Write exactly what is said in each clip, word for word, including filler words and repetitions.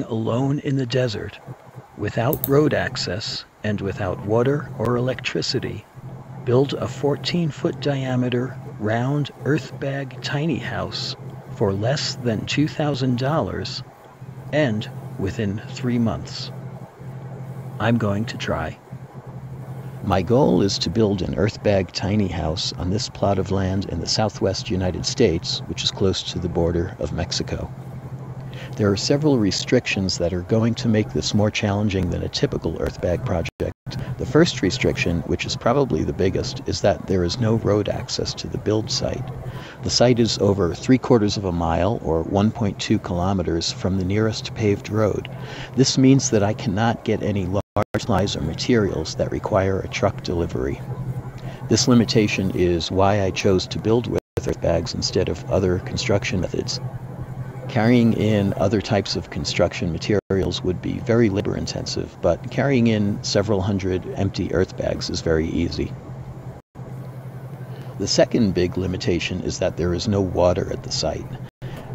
walking alone in the desert, without road access and without water or electricity, built a fourteen-foot diameter round Earthbag tiny house for less than two thousand dollars, and within three months. I'm going to try. My goal is to build an Earthbag tiny house on this plot of land in the southwest United States, which is close to the border of Mexico. There are several restrictions that are going to make this more challenging than a typical Earthbag project. The first restriction, which is probably the biggest, is that there is no road access to the build site. The site is over three quarters of a mile, or one point two kilometers, from the nearest paved road. This means that I cannot get any large supplies or materials that require a truck delivery. This limitation is why I chose to build with Earthbags instead of other construction methods. Carrying in other types of construction materials would be very labor intensive, but carrying in several hundred empty Earthbags is very easy. The second big limitation is that there is no water at the site.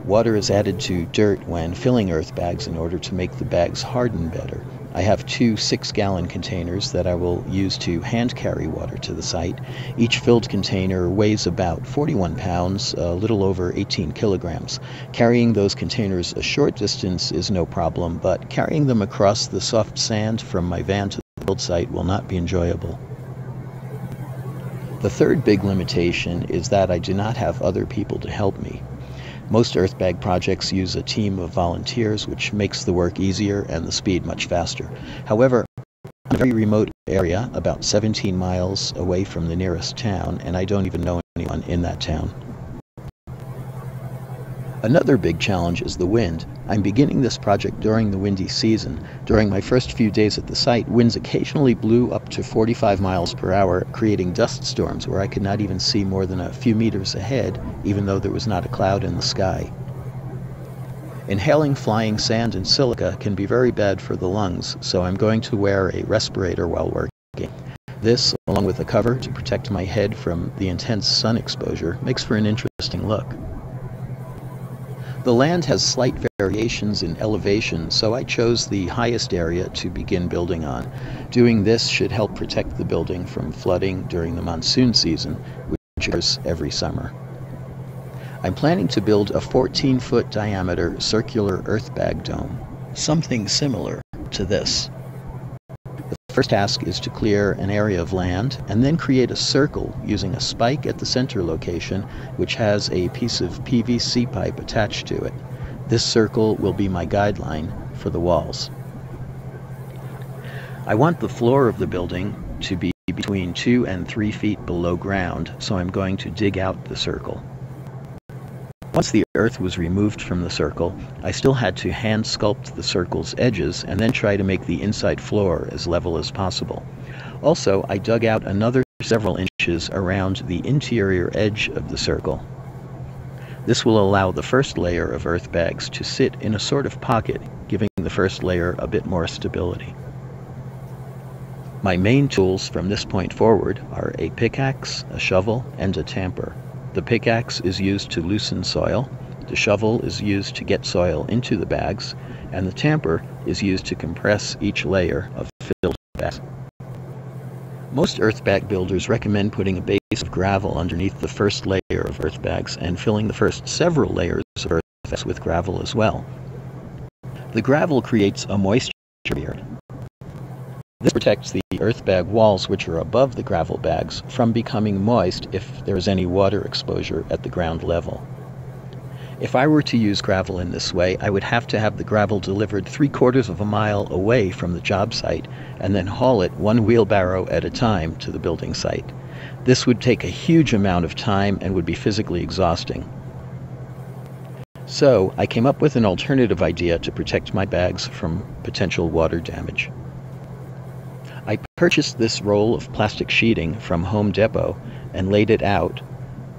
Water is added to dirt when filling Earthbags in order to make the bags harden better. I have two six-gallon containers that I will use to hand-carry water to the site. Each filled container weighs about forty-one pounds, a little over eighteen kilograms. Carrying those containers a short distance is no problem, but carrying them across the soft sand from my van to the build site will not be enjoyable. The third big limitation is that I do not have other people to help me. Most Earthbag projects use a team of volunteers, which makes the work easier and the speed much faster. However, I'm in a very remote area, about seventeen miles away from the nearest town, and I don't even know anyone in that town. Another big challenge is the wind. I'm beginning this project during the windy season. During my first few days at the site, winds occasionally blew up to forty-five miles per hour, creating dust storms where I could not even see more than a few meters ahead, even though there was not a cloud in the sky. Inhaling flying sand and silica can be very bad for the lungs, so I'm going to wear a respirator while working. This, along with a cover to protect my head from the intense sun exposure, makes for an interesting look. The land has slight variations in elevation, so I chose the highest area to begin building on. Doing this should help protect the building from flooding during the monsoon season, which occurs every summer. I'm planning to build a fourteen-foot diameter circular Earthbag dome, something similar to this. The first task is to clear an area of land and then create a circle using a spike at the center location, which has a piece of P V C pipe attached to it. This circle will be my guideline for the walls. I want the floor of the building to be between two and three feet below ground, so I'm going to dig out the circle. Once the earth was removed from the circle, I still had to hand sculpt the circle's edges and then try to make the inside floor as level as possible. Also, I dug out another several inches around the interior edge of the circle. This will allow the first layer of Earthbags to sit in a sort of pocket, giving the first layer a bit more stability. My main tools from this point forward are a pickaxe, a shovel, and a tamper. The pickaxe is used to loosen soil, the shovel is used to get soil into the bags, and the tamper is used to compress each layer of filled bags. Most Earthbag builders recommend putting a base of gravel underneath the first layer of Earthbags and filling the first several layers of Earthbags with gravel as well. The gravel creates a moisture barrier. This protects the Earthbag walls, which are above the gravel bags, from becoming moist if there is any water exposure at the ground level. If I were to use gravel in this way, I would have to have the gravel delivered three quarters of a mile away from the job site and then haul it one wheelbarrow at a time to the building site. This would take a huge amount of time and would be physically exhausting. So I came up with an alternative idea to protect my bags from potential water damage. I purchased this roll of plastic sheeting from Home Depot and laid it out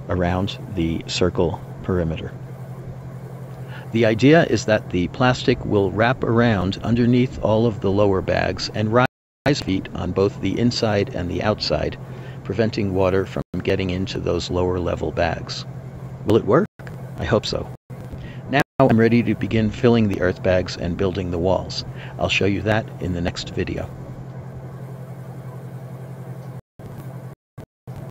around the circle perimeter. The idea is that the plastic will wrap around underneath all of the lower bags and rise feet on both the inside and the outside, preventing water from getting into those lower level bags. Will it work? I hope so. Now Now I'm ready to begin filling the earth bags and building the walls. I'll show you that in the next video.